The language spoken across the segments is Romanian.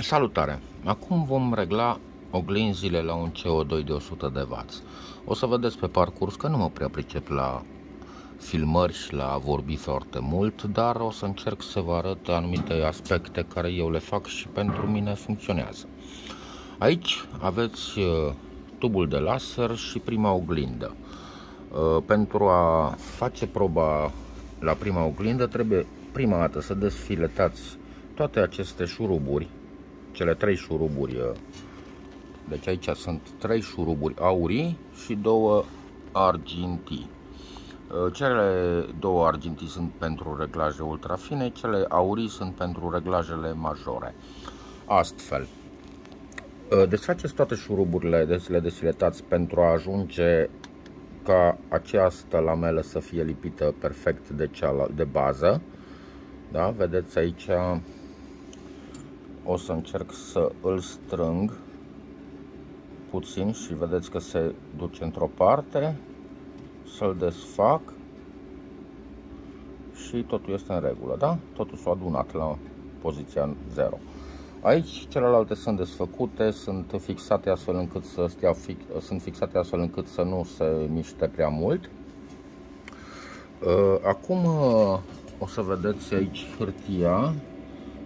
Salutare! Acum vom regla oglinzile la un CO2 de 100W. O să vedeți pe parcurs că nu mă prea pricep la filmări și la a vorbi foarte mult, dar o să încerc să vă arăt anumite aspecte care eu le fac și pentru mine funcționează. Aici aveți tubul de laser și prima oglindă. Pentru a face proba la prima oglindă trebuie prima dată să desfiletați toate aceste șuruburi, cele 3 șuruburi. Deci aici sunt 3 șuruburi aurii și 2 argintii. Cele 2 argintii sunt pentru reglaje ultrafine, cele aurii sunt pentru reglajele majore. Astfel, desfaceți toate șuruburile, le desfiletați pentru a ajunge ca această lamelă să fie lipită perfect de cea de bază. Da? Vedeți aici, o să încerc să îl strâng puțin și vedeți că se duce într-o parte, să-l desfac și totul este în regulă, da? Totul s-a adunat la poziția 0. Aici celelalte sunt desfăcute, sunt fixate astfel încât să stea nu se miște prea mult. Acum o să vedeți aici hârtia.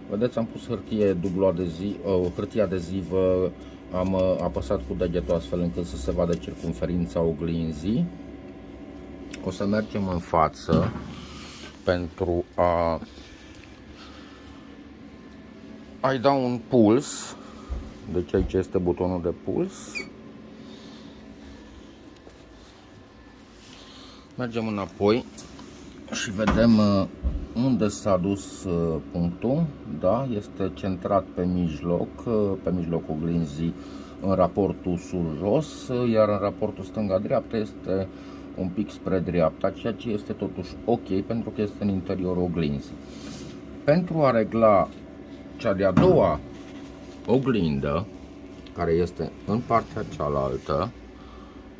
Vedeți, am pus hârtie dublu adeziv, hârtie adezivă, am apăsat cu degetul astfel încât să se vadă circumferința oglinzii. O să mergem în față pentru a-i da un puls. Deci aici este butonul de puls. Mergem înapoi și vedem unde s-a dus punctul, da? Este centrat pe mijloc, oglinzii, în raportul sur-jos, iar în raportul stânga-dreapta este un pic spre dreapta, ceea ce este totuși ok pentru că este în interiorul oglinzii. Pentru a regla cea de-a doua oglindă, care este în partea cealaltă,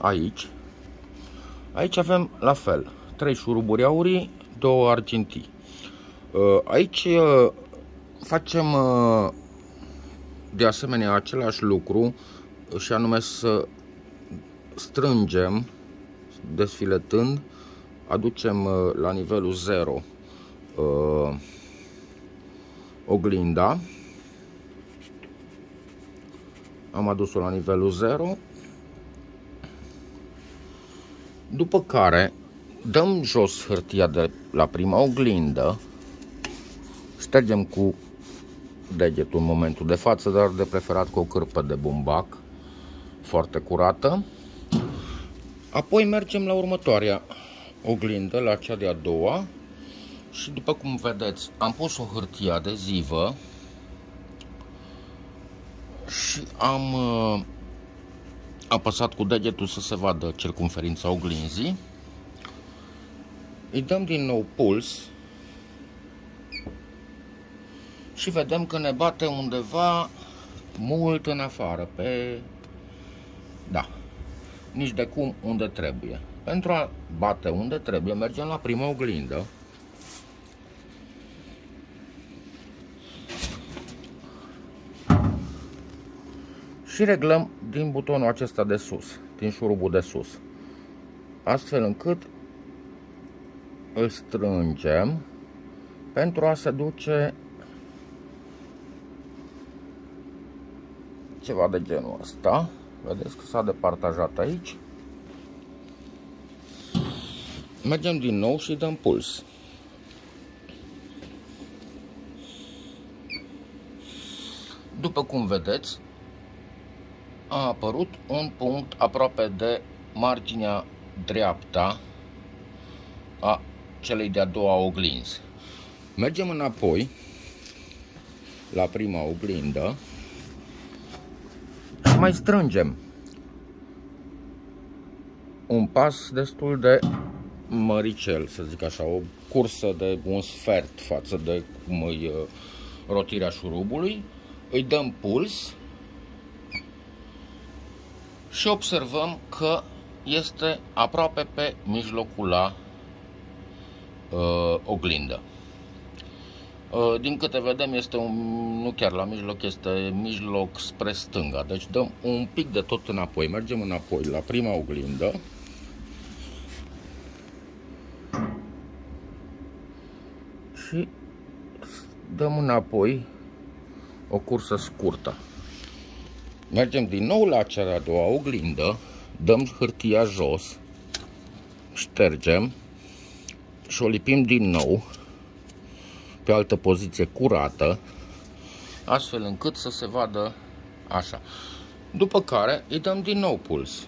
aici avem la fel 3 șuruburi aurii, 2 argintii. Aici facem de asemenea același lucru și anume să strângem, desfiletând, aducem la nivelul 0 oglinda. Am adus-o la nivelul 0. După care dăm jos hârtia de la prima oglindă, ștergem cu degetul în momentul de față, dar de preferat cu o cârpă de bumbac foarte curată. Apoi mergem la următoarea oglindă, la cea de-a doua, și după cum vedeți am pus o hârtie adezivă și am apăsat cu degetul să se vadă circumferința oglinzii. Îi dăm din nou puls și vedem că ne bate undeva mult în afară, pe... Da, nici de cum unde trebuie. Pentru a bate unde trebuie, mergem la prima oglindă. Și reglăm din butonul acesta de sus, din șurubul de sus. Astfel încât îl strângem pentru a se duce ceva de genul ăsta. Vedeți că s-a departajat aici. Mergem din nou și dăm puls. După cum vedeți, a apărut un punct aproape de marginea dreapta a celei de-a doua oglinzi. Mergem înapoi la prima oglindă și mai strângem un pas destul de măricel, să zic așa, o cursă de un sfert față de cum e rotirea șurubului. Îi dăm puls și observăm că este aproape pe mijlocul la oglindă. Din câte vedem, este un, nu chiar la mijloc, este mijloc spre stânga. Deci dăm un pic de tot înapoi. Mergem înapoi la prima oglindă. Și dăm înapoi o cursă scurtă. Mergem din nou la cea de-a doua oglindă. Dăm hârtia jos. Ștergem. Și o lipim din nou pe altă poziție curată, astfel încât să se vadă așa. După care îi dăm din nou puls.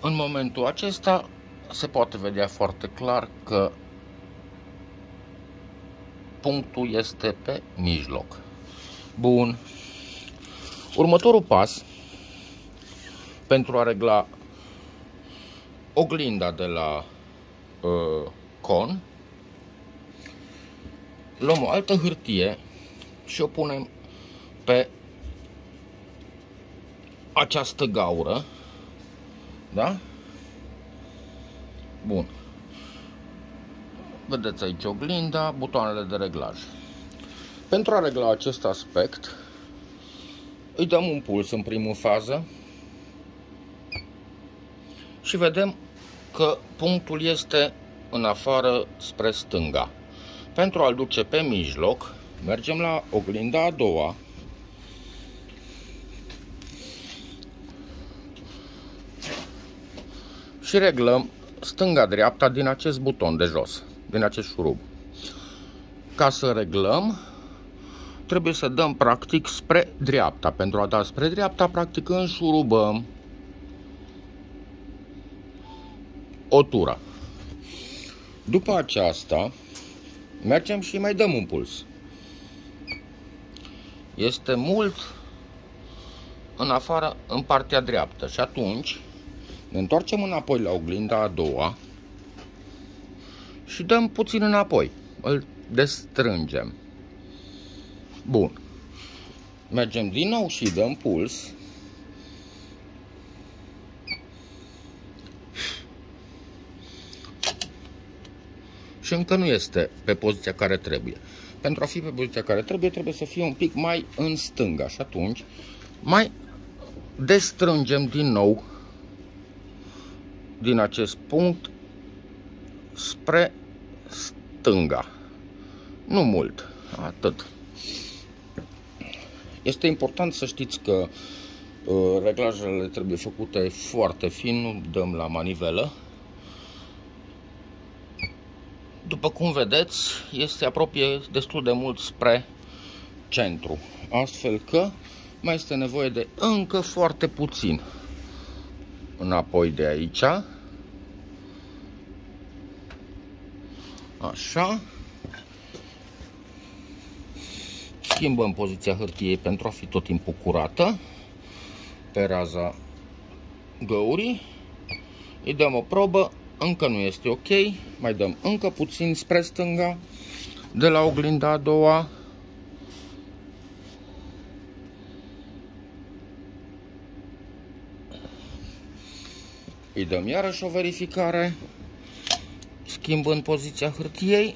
În momentul acesta se poate vedea foarte clar că punctul este pe mijloc. Bun. Următorul pas pentru a regla oglinda de la con, luăm o altă hârtie și o punem pe această gaură, da? Bun. Vedeți aici oglinda, butoanele de reglaj. Pentru a regla acest aspect, îi dăm un puls în primă fază și vedem că punctul este în afară spre stânga. Pentru a-l duce pe mijloc, mergem la oglinda a doua, și reglăm stânga-dreapta din acest buton de jos, din acest șurub. Ca să reglăm, trebuie să dăm practic spre dreapta. Pentru a da spre dreapta, practic înșurubăm o tură. După aceasta, mergem și mai dăm un puls. Este mult în afară, în partea dreaptă. Și atunci ne întoarcem înapoi la oglinda a doua și dăm puțin înapoi. Îl destrângem. Bun. Mergem din nou și dăm puls. Și încă nu este pe poziția care trebuie. Pentru a fi pe poziția care trebuie, trebuie să fie un pic mai în stânga. Și atunci mai destrângem din nou din acest punct spre stânga. Nu mult. Atât. Este important să știți că reglajele trebuie făcute foarte fin, nu dăm la manivelă. După cum vedeți, se apropie destul de mult spre centru, astfel că mai este nevoie de încă foarte puțin înapoi de aici. Așa. Schimbăm poziția hârtiei pentru a fi tot timpul curată pe raza găurii. Îi dăm o probă. Încă nu este ok, mai dăm încă puțin spre stânga de la oglinda a doua. Îi dăm iarăși o verificare, schimbând poziția hârtiei.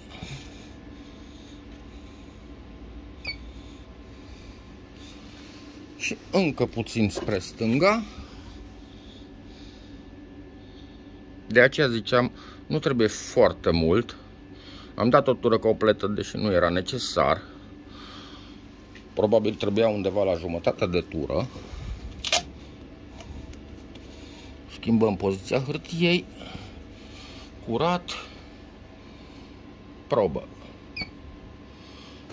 Și încă puțin spre stânga. De aceea ziceam, nu trebuie foarte mult. Am dat o tură completă, deși nu era necesar. Probabil trebuia undeva la jumătate de tură. Schimbăm poziția hârtiei. Curat. Probă.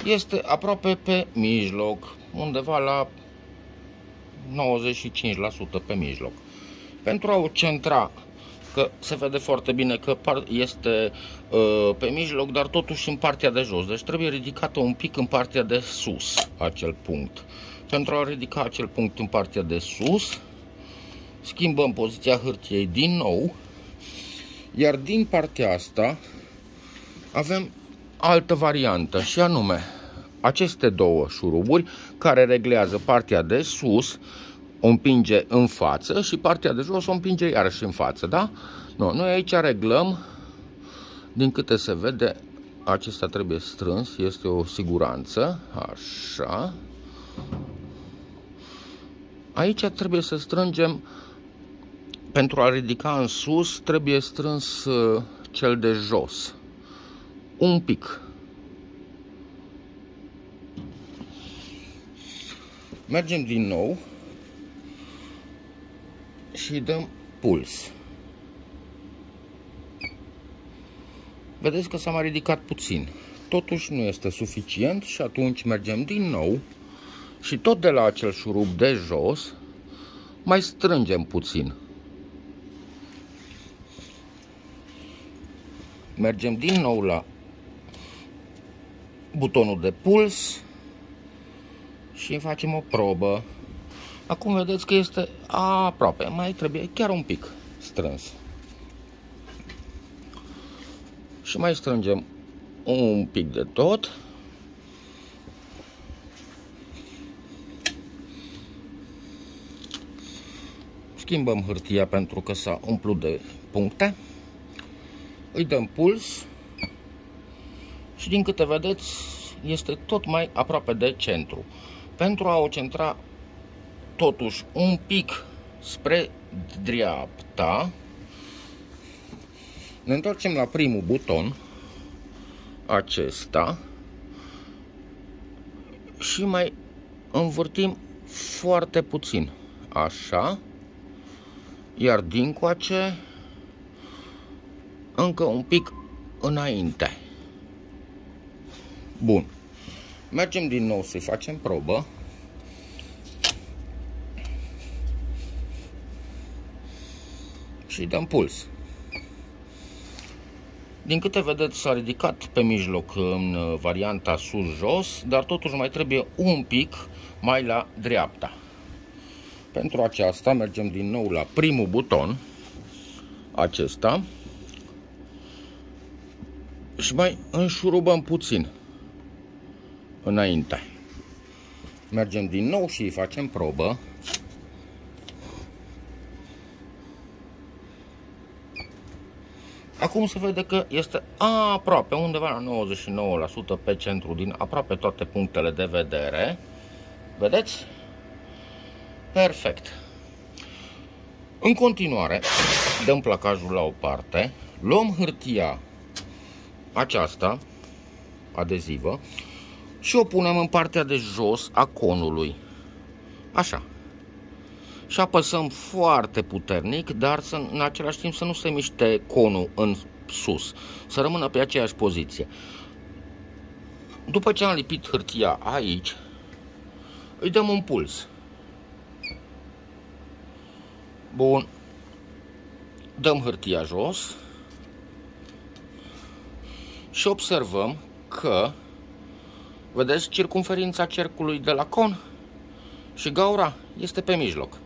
Este aproape pe mijloc. Undeva la 95% pe mijloc. Pentru a o centra, că se vede foarte bine că este pe mijloc, dar totuși în partea de jos. Deci trebuie ridicată un pic în partea de sus acel punct. Pentru a ridica acel punct în partea de sus, schimbăm poziția hârtiei din nou. Iar din partea asta avem altă variantă, și anume aceste două șuruburi care reglează partea de sus. O împinge în față și partea de jos o împinge iarăși în față, da? No, noi aici reglăm, din câte se vede, acesta trebuie strâns, este o siguranță, așa. Aici trebuie să strângem, pentru a ridica în sus, trebuie strâns cel de jos, un pic. Mergem din nou și dăm puls. Vedeți că s-a mai ridicat puțin. Totuși nu este suficient și atunci mergem din nou și tot de la acel șurub de jos mai strângem puțin. Mergem din nou la butonul de puls și facem o probă. Acum vedeți că este aproape, mai trebuie chiar un pic strâns. Și mai strângem un pic de tot. Schimbăm hârtia pentru că s-a umplut de puncte. Îi dăm puls și din câte vedeți este tot mai aproape de centru. Pentru a o centra totuși un pic spre dreapta, ne întoarcem la primul buton, acesta, și mai învârtim foarte puțin, așa, iar dincoace încă un pic înainte. Bun, mergem din nou să-i facem probă. Și dăm puls. Din câte vedeți s-a ridicat pe mijloc în varianta sus-jos, dar totuși mai trebuie un pic mai la dreapta. Pentru aceasta mergem din nou la primul buton, acesta, și mai înșurubăm puțin înainte. Mergem din nou și îi facem probă. Acum se vede că este aproape, undeva la 99% pe centru din aproape toate punctele de vedere. Vedeți? Perfect. În continuare, dăm placajul la o parte, luăm hârtia aceasta, adezivă, și o punem în partea de jos a conului. Așa. Și apăsăm foarte puternic, dar în același timp să nu se miște conul în sus, să rămână pe aceeași poziție. După ce am lipit hârtia aici, îi dăm un puls. Bun. Dăm hârtia jos și observăm că, vedeți circumferința cercului de la con și gaura este pe mijloc.